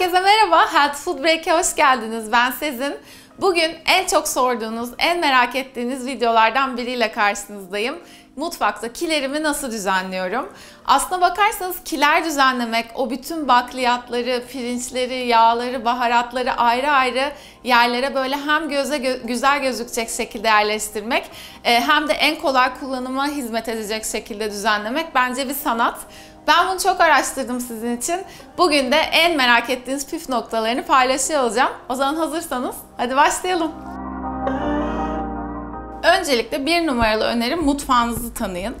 Herkese merhaba, HealthyFoodBreak'e hoş geldiniz. Ben Sezin. Bugün en çok sorduğunuz, en merak ettiğiniz videolardan biriyle karşınızdayım. Mutfakta kilerimi nasıl düzenliyorum? Aslına bakarsanız kiler düzenlemek, o bütün bakliyatları, pirinçleri, yağları, baharatları ayrı ayrı yerlere böyle hem göze güzel gözükecek şekilde yerleştirmek hem de en kolay kullanıma hizmet edecek şekilde düzenlemek bence bir sanat. Ben bunu çok araştırdım sizin için. Bugün de en merak ettiğiniz püf noktalarını paylaşıyor olacağım. O zaman hazırsanız hadi başlayalım. Öncelikle 1 numaralı önerim mutfağınızı tanıyın.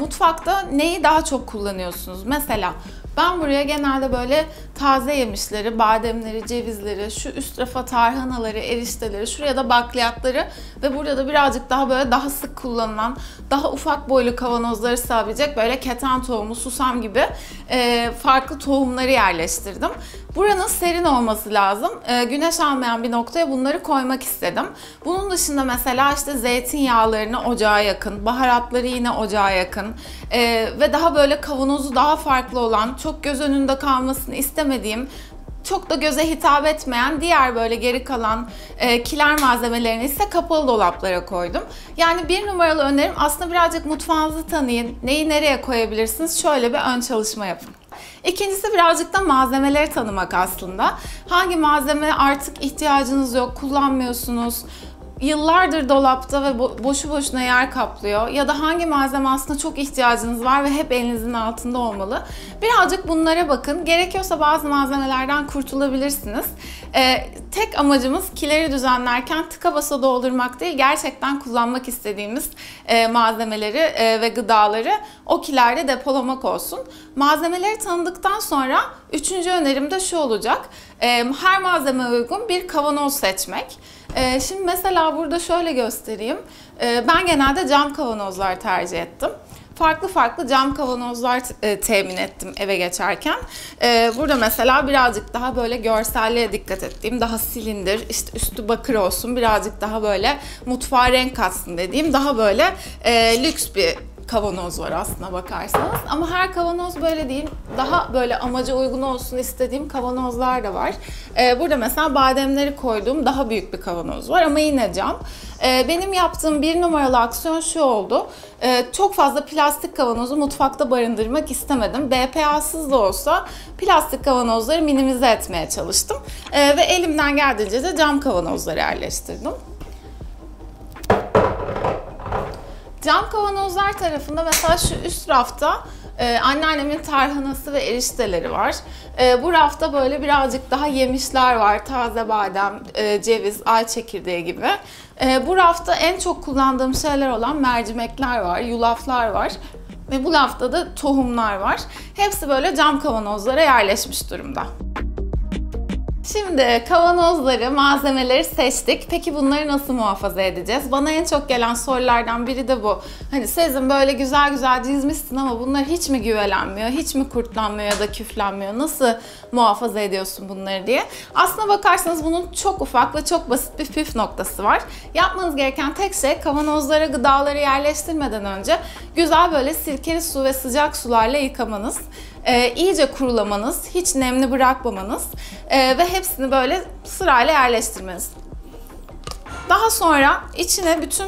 Mutfakta neyi daha çok kullanıyorsunuz? Mesela ben buraya genelde böyle taze yemişleri, bademleri, cevizleri, şu üst rafa tarhanaları, erişteleri, şuraya da bakliyatları ve burada da birazcık daha böyle daha sık kullanılan, daha ufak boylu kavanozları sığabilecek böyle keten tohumu, susam gibi farklı tohumları yerleştirdim. Buranın serin olması lazım. Güneş almayan bir noktaya bunları koymak istedim. Bunun dışında mesela işte zeytinyağlarını ocağa yakın, baharatları yine ocağa yakın ve daha böyle kavanozu daha farklı olan, çok göz önünde kalmasını istemediğim, çok da göze hitap etmeyen diğer böyle geri kalan kiler malzemelerini ise kapalı dolaplara koydum. Yani 1 numaralı önerim aslında birazcık mutfağınızı tanıyın, neyi nereye koyabilirsiniz şöyle bir ön çalışma yapın. İkincisi birazcık da malzemeleri tanımak aslında. Hangi malzeme artık ihtiyacınız yok, kullanmıyorsunuz, yıllardır dolapta ve boşu boşuna yer kaplıyor ya da hangi malzeme aslında çok ihtiyacınız var ve hep elinizin altında olmalı. Birazcık bunlara bakın. Gerekiyorsa bazı malzemelerden kurtulabilirsiniz. Tek amacımız kileri düzenlerken tıka basa doldurmak değil, gerçekten kullanmak istediğimiz malzemeleri ve gıdaları o kilerde depolamak olsun. Malzemeleri tanıdıktan sonra 3. önerim de şu olacak. Her malzeme uygun bir kavanoz seçmek. Şimdi mesela burada şöyle göstereyim. Ben genelde cam kavanozlar tercih ettim. Farklı farklı cam kavanozlar temin ettim eve geçerken. Burada mesela birazcık daha böyle görselliğe dikkat ettiğim, daha silindir, işte üstü bakır olsun, birazcık daha böyle mutfağa renk katsın dediğim, daha böyle lüks bir kavanoz var aslına bakarsanız. Ama her kavanoz böyle değil, daha böyle amaca uygun olsun istediğim kavanozlar da var. Burada mesela bademleri koyduğum daha büyük bir kavanoz var ama yine cam. Benim yaptığım 1 numaralı aksiyon şu oldu. Çok fazla plastik kavanozu mutfakta barındırmak istemedim. BPA'sız da olsa plastik kavanozları minimize etmeye çalıştım. Ve elimden geldiğince de cam kavanozları yerleştirdim. Cam kavanozlar tarafında mesela şu üst rafta anneannemin tarhanası ve erişteleri var. Bu rafta böyle birazcık daha yemişler var. Taze badem, ceviz, ay çekirdeği gibi. Bu rafta en çok kullandığım şeyler olan mercimekler var, yulaflar var. Ve bu rafta da tohumlar var. Hepsi böyle cam kavanozlara yerleşmiş durumda. Şimdi kavanozları, malzemeleri seçtik. Peki bunları nasıl muhafaza edeceğiz? Bana en çok gelen sorulardan biri de bu. Hani Sezin böyle güzel güzel dizmişsin ama bunlar hiç mi güvelenmiyor, hiç mi kurtlanmıyor ya da küflenmiyor? Nasıl muhafaza ediyorsun bunları diye. Aslına bakarsanız bunun çok ufak ve çok basit bir püf noktası var. Yapmanız gereken tek şey kavanozlara gıdaları yerleştirmeden önce güzel böyle sirkeli su ve sıcak sularla yıkamanız. İyice kurulamanız, hiç nemli bırakmamanız ve hepsini böyle sırayla yerleştirmeniz. Daha sonra içine bütün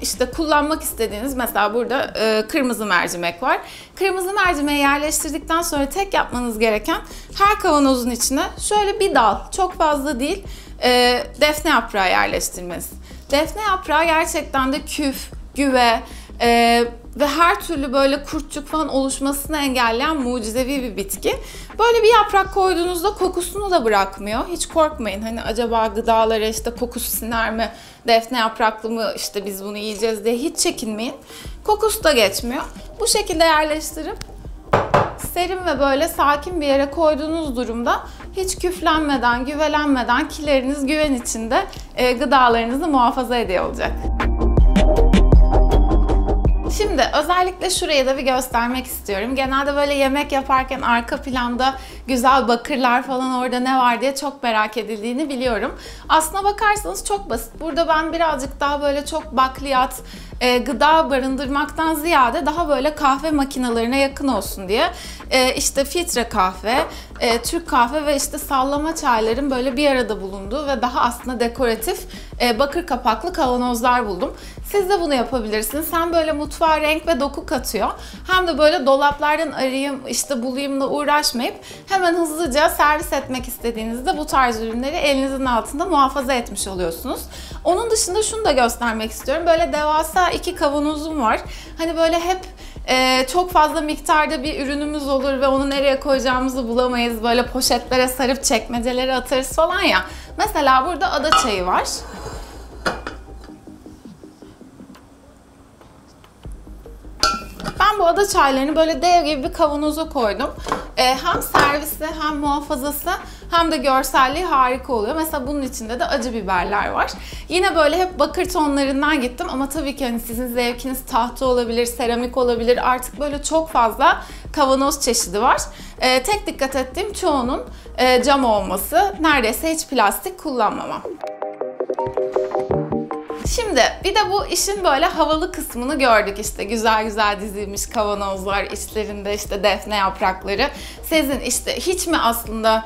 işte kullanmak istediğiniz, mesela burada kırmızı mercimek var. Kırmızı mercimeği yerleştirdikten sonra tek yapmanız gereken her kavanozun içine şöyle bir dal, çok fazla değil, defne yaprağı yerleştirmeniz. Defne yaprağı gerçekten de küf, güve, ve her türlü böyle kurtçuk falan oluşmasını engelleyen mucizevi bir bitki. Böyle bir yaprak koyduğunuzda kokusunu da bırakmıyor. Hiç korkmayın. Hani acaba gıdalara işte kokusu siner mi, defne yapraklı mı, işte biz bunu yiyeceğiz diye hiç çekinmeyin. Kokusu da geçmiyor. Bu şekilde yerleştirip serin ve böyle sakin bir yere koyduğunuz durumda hiç küflenmeden, güvelenmeden kileriniz güven içinde gıdalarınızı muhafaza ediyor olacak. Şimdi özellikle şuraya da bir göstermek istiyorum. Genelde böyle yemek yaparken arka planda güzel bakırlar falan orada ne var diye çok merak edildiğini biliyorum. Aslına bakarsanız çok basit. Burada ben birazcık daha böyle çok bakliyat, gıda barındırmaktan ziyade daha böyle kahve makinelerine yakın olsun diye işte filtre kahve, Türk kahve ve işte sallama çayların böyle bir arada bulunduğu ve daha aslında dekoratif bakır kapaklı kavanozlar buldum. Siz de bunu yapabilirsiniz. Hem böyle mutfağa renk ve doku katıyor, hem de böyle dolaplardan arayayım işte bulayımla uğraşmayıp hemen hızlıca servis etmek istediğinizde bu tarz ürünleri elinizin altında muhafaza etmiş oluyorsunuz. Onun dışında şunu da göstermek istiyorum. Böyle devasa iki kavanozum var. Hani böyle hep çok fazla miktarda bir ürünümüz olur ve onu nereye koyacağımızı bulamayız. Böyle poşetlere sarıp çekmecelere atarız falan ya. Mesela burada ada çayı var. Ben bu ada çaylarını böyle dev gibi bir kavanoza koydum. Hem servisi hem muhafazası hem de görselliği harika oluyor. Mesela bunun içinde de acı biberler var. Yine böyle hep bakır tonlarından gittim ama tabii ki hani sizin zevkiniz tahta olabilir, seramik olabilir. Artık böyle çok fazla kavanoz çeşidi var. Tek dikkat ettiğim çoğunun cam olması. Neredeyse hiç plastik kullanmamam. Şimdi bir de bu işin böyle havalı kısmını gördük işte. Güzel güzel dizilmiş kavanozlar, içlerinde işte defne yaprakları. Sezin işte hiç mi aslında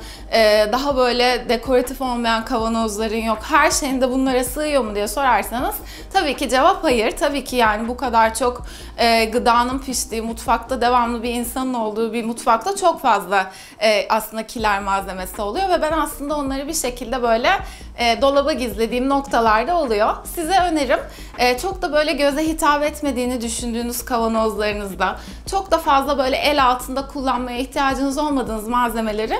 daha böyle dekoratif olmayan kavanozların yok, her şeyin de bunlara sığıyor mu diye sorarsanız tabii ki cevap hayır. Tabii ki yani bu kadar çok gıdanın piştiği, mutfakta devamlı bir insanın olduğu bir mutfakta çok fazla aslında kiler malzemesi oluyor ve ben aslında onları bir şekilde böyle dolaba gizlediğim noktalarda oluyor. Size önerim çok da böyle göze hitap etmediğini düşündüğünüz kavanozlarınızda, çok da fazla böyle el altında kullanmaya ihtiyacınız olmadığınız malzemeleri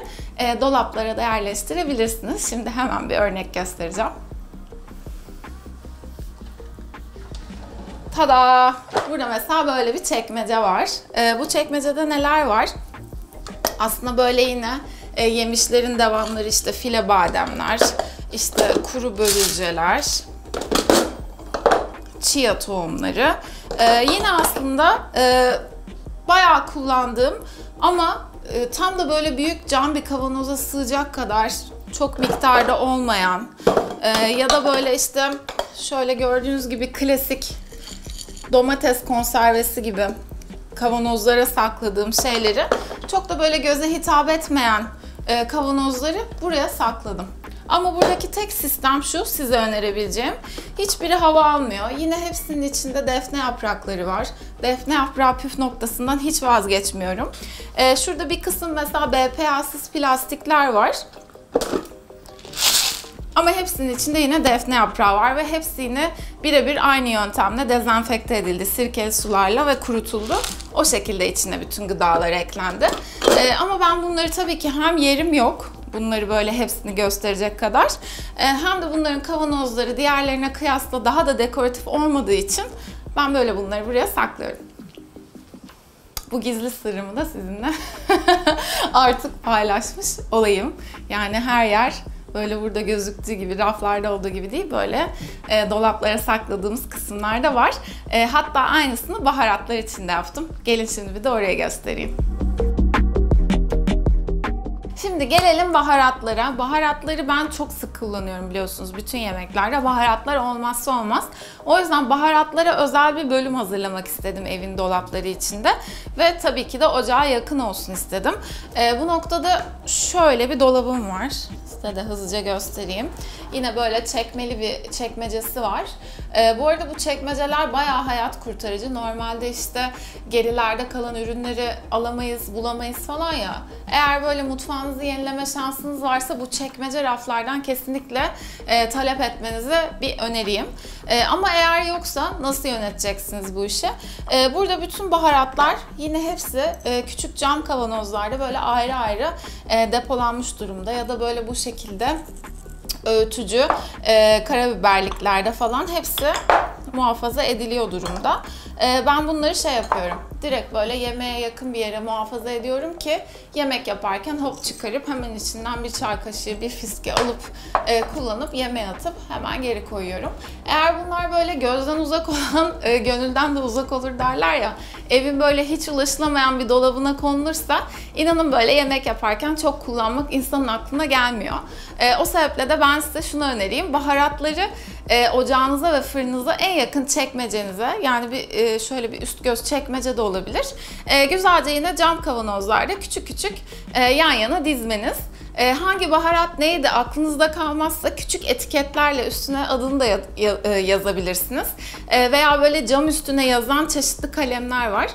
dolaplara da yerleştirebilirsiniz. Şimdi hemen bir örnek göstereceğim. Tada! Burada mesela böyle bir çekmece var. Bu çekmecede neler var? Aslında böyle yine yemişlerin devamları, işte file bademler, işte kuru börülceler, chia tohumları. Yine aslında bayağı kullandığım ama tam da böyle büyük cam bir kavanoza sığacak kadar çok miktarda olmayan ya da böyle işte şöyle gördüğünüz gibi klasik domates konservesi gibi kavanozlara sakladığım şeyleri, çok da böyle göze hitap etmeyen kavanozları buraya sakladım. Ama buradaki tek sistem şu, size önerebileceğim. Hiçbiri hava almıyor. Yine hepsinin içinde defne yaprakları var. Defne yaprağı püf noktasından hiç vazgeçmiyorum. Şurada bir kısım mesela BPA'sız plastikler var. Ama hepsinin içinde yine defne yaprağı var ve hepsi yine birebir aynı yöntemle dezenfekte edildi. Sirkeli sularla ve kurutuldu. O şekilde içine bütün gıdalar eklendi. Ama ben bunları tabii ki hem yerim yok, bunları böyle hepsini gösterecek kadar, hem de bunların kavanozları diğerlerine kıyasla daha da dekoratif olmadığı için ben böyle bunları buraya saklıyorum. Bu gizli sırrımı da sizinle artık paylaşmış olayım. Yani her yer böyle burada gözüktüğü gibi, raflarda olduğu gibi değil, böyle dolaplara sakladığımız kısımlar da var. Hatta aynısını baharatlar için de yaptım. Gelin şimdi bir de oraya göstereyim. Şimdi gelelim baharatlara. Baharatları ben çok sık kullanıyorum biliyorsunuz. Bütün yemeklerde baharatlar olmazsa olmaz. O yüzden baharatlara özel bir bölüm hazırlamak istedim evin dolapları içinde. Ve tabii ki de ocağa yakın olsun istedim. Bu noktada şöyle bir dolabım var. Size de hızlıca göstereyim. Yine böyle çekmeli bir çekmecesi var. Bu arada bu çekmeceler bayağı hayat kurtarıcı. Normalde işte gerilerde kalan ürünleri alamayız, bulamayız falan ya. Eğer böyle mutfağınızı yenileme şansınız varsa bu çekmece raflardan kesinlikle talep etmenizi bir öneriyim. Ama eğer yoksa nasıl yöneteceksiniz bu işi? Burada bütün baharatlar yine hepsi küçük cam kavanozlarda böyle ayrı ayrı depolanmış durumda ya da böyle bu şekilde öğütücü karabiberliklerde falan hepsi muhafaza ediliyor durumda. Ben bunları şey yapıyorum, direkt böyle yemeğe yakın bir yere muhafaza ediyorum ki yemek yaparken hop çıkarıp hemen içinden bir çay kaşığı, bir fiske alıp kullanıp yemeğe atıp hemen geri koyuyorum. Eğer bunlar böyle gözden uzak olan gönülden de uzak olur derler ya, evin böyle hiç ulaşılamayan bir dolabına konulursa inanın böyle yemek yaparken çok kullanmak insanın aklına gelmiyor. O sebeple de ben size şunu önereyim. Baharatları ocağınıza ve fırınınıza en yakın çekmecenize, yani şöyle bir üst göz çekmece de olabilir. Güzelce yine cam kavanozlarda küçük küçük yan yana dizmeniz. Hangi baharat neydi aklınızda kalmazsa küçük etiketlerle üstüne adını da yazabilirsiniz. Veya böyle cam üstüne yazan çeşitli kalemler var.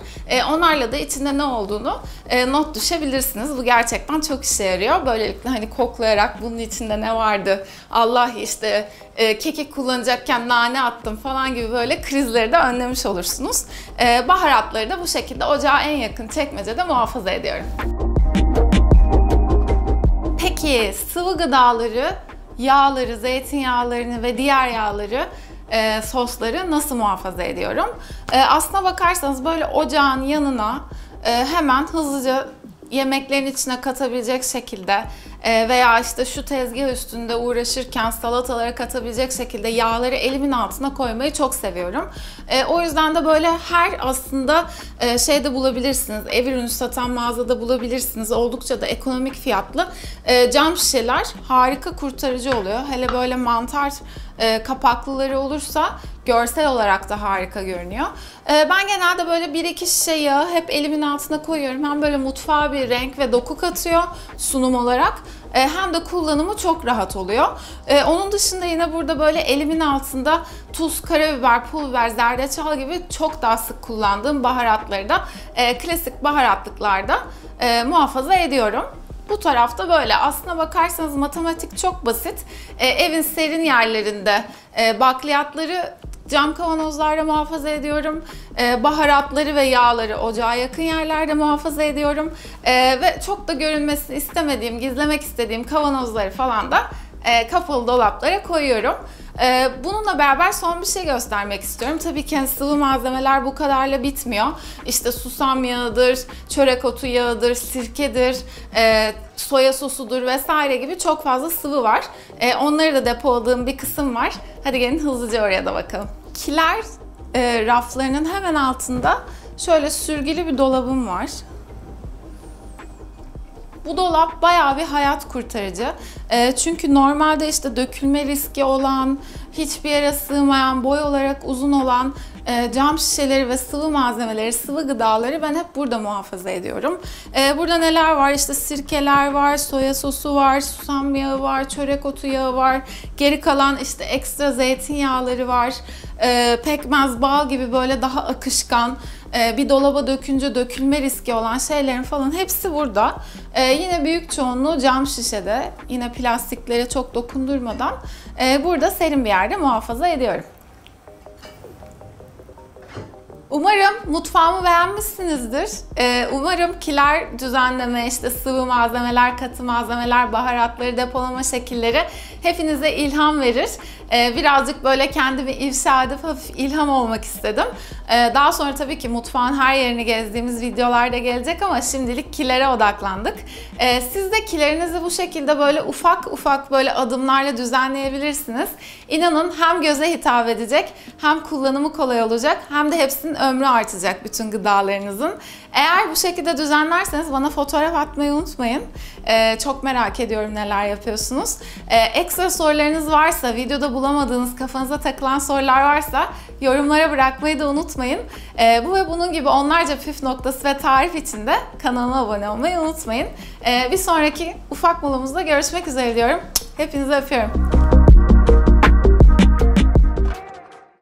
Onlarla da içinde ne olduğunu not düşebilirsiniz. Bu gerçekten çok işe yarıyor. Böylelikle hani koklayarak bunun içinde ne vardı, Allah işte kekik kullanacakken nane attım falan gibi böyle krizleri de önlemiş olursunuz. Baharatları da bu şekilde ocağa en yakın çekmecede muhafaza ediyorum. Peki sıvı gıdaları, yağları, zeytinyağlarını ve diğer yağları, sosları nasıl muhafaza ediyorum? Aslına bakarsanız böyle ocağın yanına hemen hızlıca yemeklerin içine katabilecek şekilde veya işte şu tezgah üstünde uğraşırken salatalara katabilecek şekilde yağları elimin altına koymayı çok seviyorum. O yüzden de böyle her aslında şeyde bulabilirsiniz, ev ürünü satan mağazada bulabilirsiniz. Oldukça da ekonomik fiyatlı cam şişeler harika kurtarıcı oluyor. Hele böyle mantar kapaklıları olursa görsel olarak da harika görünüyor. Ben genelde böyle 1-2 şişe yağı hep elimin altına koyuyorum. Hem böyle mutfağa bir renk ve doku katıyor sunum olarak, hem de kullanımı çok rahat oluyor. Onun dışında yine burada böyle elimin altında tuz, karabiber, pul biber, zerdeçal gibi çok daha sık kullandığım baharatları da klasik baharatlıklarda muhafaza ediyorum. Bu tarafta böyle. Aslına bakarsanız matematik çok basit. Evin serin yerlerinde bakliyatları cam kavanozlarda muhafaza ediyorum. Baharatları ve yağları ocağa yakın yerlerde muhafaza ediyorum. Ve çok da görünmesini istemediğim, gizlemek istediğim kavanozları falan da kapalı dolaplara koyuyorum. Bununla beraber son bir şey göstermek istiyorum. Tabii ki sıvı malzemeler bu kadarla bitmiyor. İşte susam yağıdır, çörek otu yağıdır, sirkedir, soya sosudur vesaire gibi çok fazla sıvı var. Onları da depoladığım bir kısım var. Hadi gelin hızlıca oraya da bakalım. Kiler raflarının hemen altında şöyle sürgülü bir dolabım var. Bu dolap bayağı bir hayat kurtarıcı. Çünkü normalde işte dökülme riski olan, hiçbir yere sığmayan, boy olarak uzun olan cam şişeleri ve sıvı malzemeleri, sıvı gıdaları ben hep burada muhafaza ediyorum. Burada neler var? İşte sirkeler var, soya sosu var, susam yağı var, çörek otu yağı var, geri kalan işte ekstra zeytinyağları var, pekmez, bal gibi böyle daha akışkan, bir dolaba dökünce dökülme riski olan şeylerin falan hepsi burada. Yine büyük çoğunluğu cam şişede, yine plastiklere çok dokundurmadan burada serin bir yerde muhafaza ediyorum. Umarım mutfağımı beğenmişsinizdir. Umarım kiler düzenleme, işte sıvı malzemeler, katı malzemeler, baharatları depolama şekilleri hepinize ilham verir. Birazcık böyle kendimi ifşa edip hafif ilham olmak istedim. Daha sonra tabii ki mutfağın her yerini gezdiğimiz videolarda gelecek ama şimdilik kilere odaklandık. Siz de kilerinizi bu şekilde böyle ufak ufak böyle adımlarla düzenleyebilirsiniz. İnanın hem göze hitap edecek, hem kullanımı kolay olacak, hem de hepsinin ömrü artacak bütün gıdalarınızın. Eğer bu şekilde düzenlerseniz bana fotoğraf atmayı unutmayın. Çok merak ediyorum neler yapıyorsunuz. Ekstra sorularınız varsa, videoda bulamadığınız, kafanıza takılan sorular varsa yorumlara bırakmayı da unutmayın. Bu ve bunun gibi onlarca püf noktası ve tarif için de kanalıma abone olmayı unutmayın. Bir sonraki ufak molamızda görüşmek üzere diyorum. Hepinizi öpüyorum.